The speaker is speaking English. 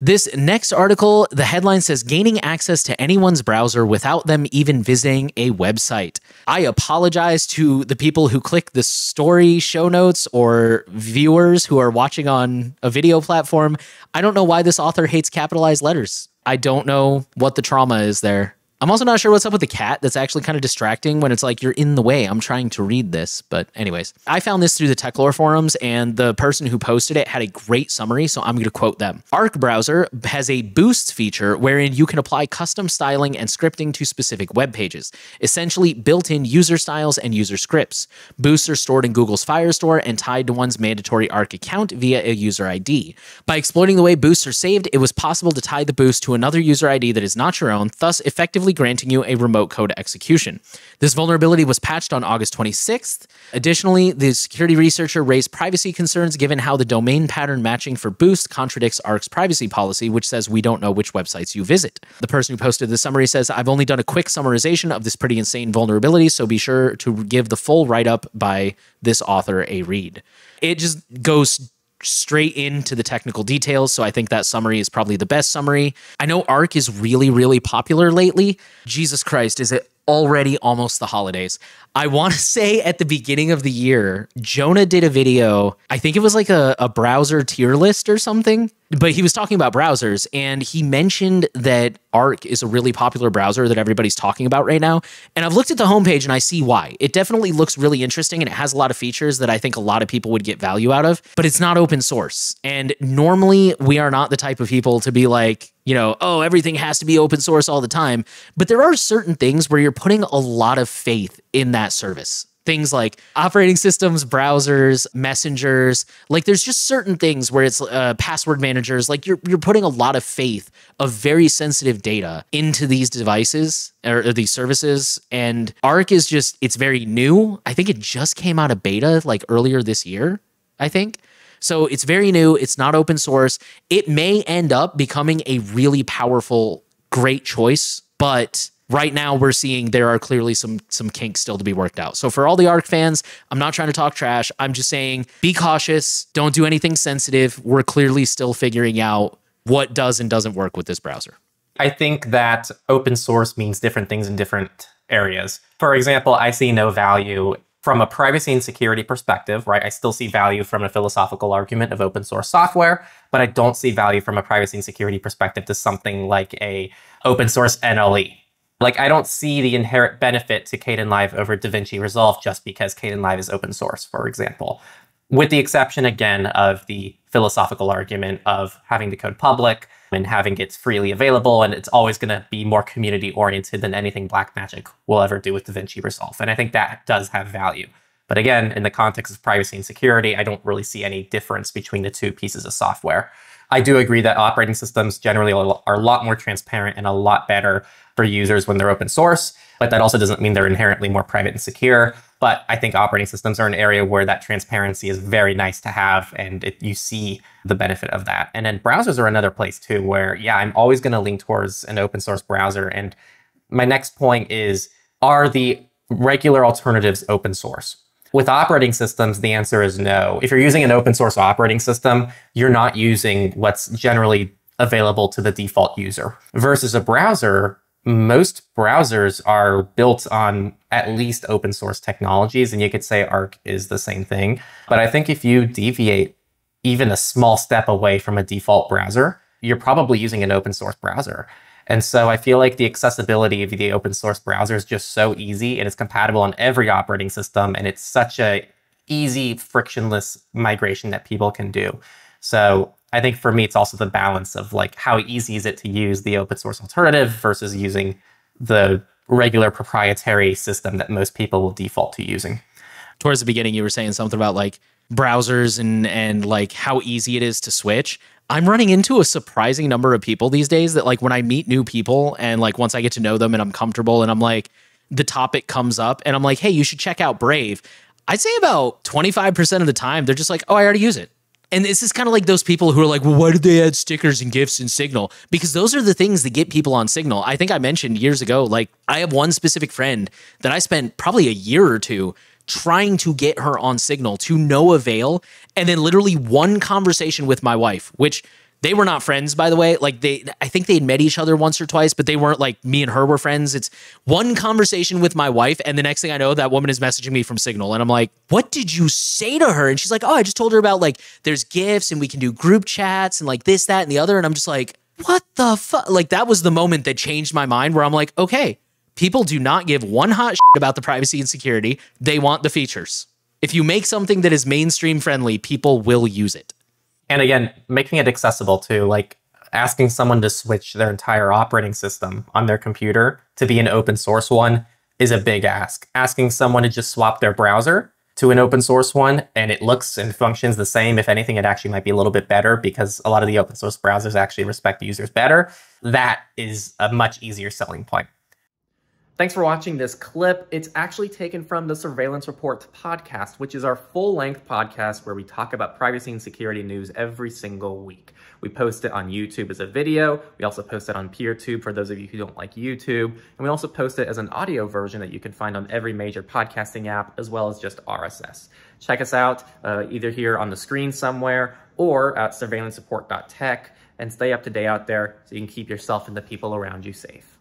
This next article, the headline says, "Gaining access to anyone's browser without them even visiting a website." I apologize to the people who click the story show notes or viewers who are watching on a video platform. I don't know why this author hates capitalized letters. I don't know what the trauma is there. I'm also not sure what's up with the cat. That's actually kind of distracting when it's like, you're in the way. I'm trying to read this. But anyways, I found this through the TechLore forums, and the person who posted it had a great summary, so I'm going to quote them. "Arc browser has a boost feature wherein you can apply custom styling and scripting to specific web pages, essentially built-in user styles and user scripts. Boosts are stored in Google's Firestore and tied to one's mandatory Arc account via a user ID. By exploiting the way boosts are saved, it was possible to tie the boost to another user ID that is not your own, thus effectively granting you a remote code execution. This vulnerability was patched on August 26th. Additionally, the security researcher raised privacy concerns given how the domain pattern matching for Boost contradicts Arc's privacy policy, which says we don't know which websites you visit." The person who posted the summary says, "I've only done a quick summarization of this pretty insane vulnerability, so be sure to give the full write-up by this author a read." It just goes straight into the technical details, so I think that summary is probably the best summary. I know Arc is really, really popular lately. Jesus Christ, is it already almost the holidays? I want to say at the beginning of the year, Jonah did a video, I think it was like a browser tier list or something, but he was talking about browsers, and he mentioned that Arc is a really popular browser that everybody's talking about right now. And I've looked at the homepage and I see why. It definitely looks really interesting, and it has a lot of features that I think a lot of people would get value out of, but it's not open source. And normally we are not the type of people to be like, you know, oh, everything has to be open source all the time. But there are certain things where you're putting a lot of faith in that service. Things like operating systems, browsers, messengers, like there's just certain things where it's password managers, like you're putting a lot of faith of very sensitive data into these devices or these services. And Arc is just, it's very new. I think it just came out of beta like earlier this year, I think. So it's very new. It's not open source. It may end up becoming a really powerful, great choice. But right now we're seeing there are clearly some kinks still to be worked out. So for all the Arc fans, I'm not trying to talk trash. I'm just saying, be cautious. Don't do anything sensitive. We're clearly still figuring out what does and doesn't work with this browser. I think that open source means different things in different areas. For example, I see no value from a privacy and security perspective, right? I still see value from a philosophical argument of open source software, but I don't see value from a privacy and security perspective to something like a open source NLE. Like, I don't see the inherent benefit to Kdenlive over DaVinci Resolve just because Kdenlive is open source, for example, with the exception, again, of the philosophical argument of having the code public and having it freely available, and it's always going to be more community-oriented than anything Blackmagic will ever do with DaVinci Resolve. And I think that does have value. But again, in the context of privacy and security, I don't really see any difference between the two pieces of software. I do agree that operating systems generally are a lot more transparent and a lot better for users when they're open source, but that also doesn't mean they're inherently more private and secure. But I think operating systems are an area where that transparency is very nice to have, and you see the benefit of that. And then browsers are another place too, where, yeah, I'm always going to lean towards an open source browser. And my next point is, are the regular alternatives open source? With operating systems, the answer is no. If you're using an open source operating system, you're not using what's generally available to the default user. Versus a browser, most browsers are built on at least open source technologies, and you could say Arc is the same thing. But I think if you deviate even a small step away from a default browser, you're probably using an open source browser. And so I feel like the accessibility of the open source browser is just so easy, and it's compatible on every operating system, and it's such an easy, frictionless migration that people can do. So I think for me, it's also the balance of like, how easy is it to use the open source alternative versus using the regular proprietary system that most people will default to using. Towards the beginning, you were saying something about like browsers and like how easy it is to switch. I'm running into a surprising number of people these days that like when I meet new people and like once I get to know them and I'm comfortable and I'm like, the topic comes up and I'm like, hey, you should check out Brave. I'd say about 25% of the time, they're just like, oh, I already use it. And this is kind of like those people who are like, well, why did they add stickers and GIFs in Signal? Because those are the things that get people on Signal. I think I mentioned years ago, like I have one specific friend that I spent probably a year or two trying to get her on Signal to no avail. And then literally one conversation with my wife, which They were not friends, by the way. Like I think they'd met each other once or twice, but they weren't like me and her were friends. It's one conversation with my wife. And the next thing I know, that woman is messaging me from Signal. And I'm like, what did you say to her? And she's like, oh, I just told her about like, there's gifts and we can do group chats and like this, that, and the other. And I'm just like, what the fuck? Like that was the moment that changed my mind where I'm like, okay, people do not give one hot shit about the privacy and security. They want the features. If you make something that is mainstream friendly, people will use it. And again, making it accessible too, like asking someone to switch their entire operating system on their computer to be an open source one is a big ask. Asking someone to just swap their browser to an open source one and it looks and functions the same. If anything, it actually might be a little bit better because a lot of the open source browsers actually respect users better. That is a much easier selling point. Thanks for watching this clip. It's actually taken from the Surveillance Report podcast, which is our full-length podcast where we talk about privacy and security news every single week. We post it on YouTube as a video. We also post it on PeerTube for those of you who don't like YouTube. And we also post it as an audio version that you can find on every major podcasting app, as well as just RSS. Check us out either here on the screen somewhere or at surveillancereport.tech and stay up to date out there so you can keep yourself and the people around you safe.